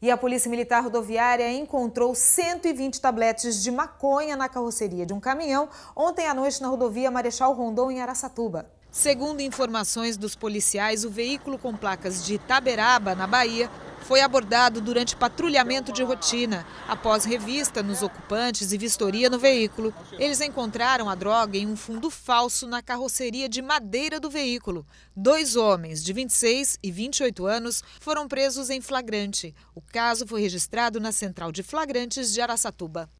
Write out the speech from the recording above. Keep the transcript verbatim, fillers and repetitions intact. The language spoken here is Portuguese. E a Polícia Militar Rodoviária encontrou cento e vinte tabletes de maconha na carroceria de um caminhão ontem à noite na rodovia Marechal Rondon, em Araçatuba. Segundo informações dos policiais, o veículo com placas de Itaberaba, na Bahia, foi abordado durante patrulhamento de rotina. Após revista nos ocupantes e vistoria no veículo, eles encontraram a droga em um fundo falso na carroceria de madeira do veículo. Dois homens, de vinte e seis e vinte e oito anos, foram presos em flagrante. O caso foi registrado na Central de Flagrantes de Araçatuba.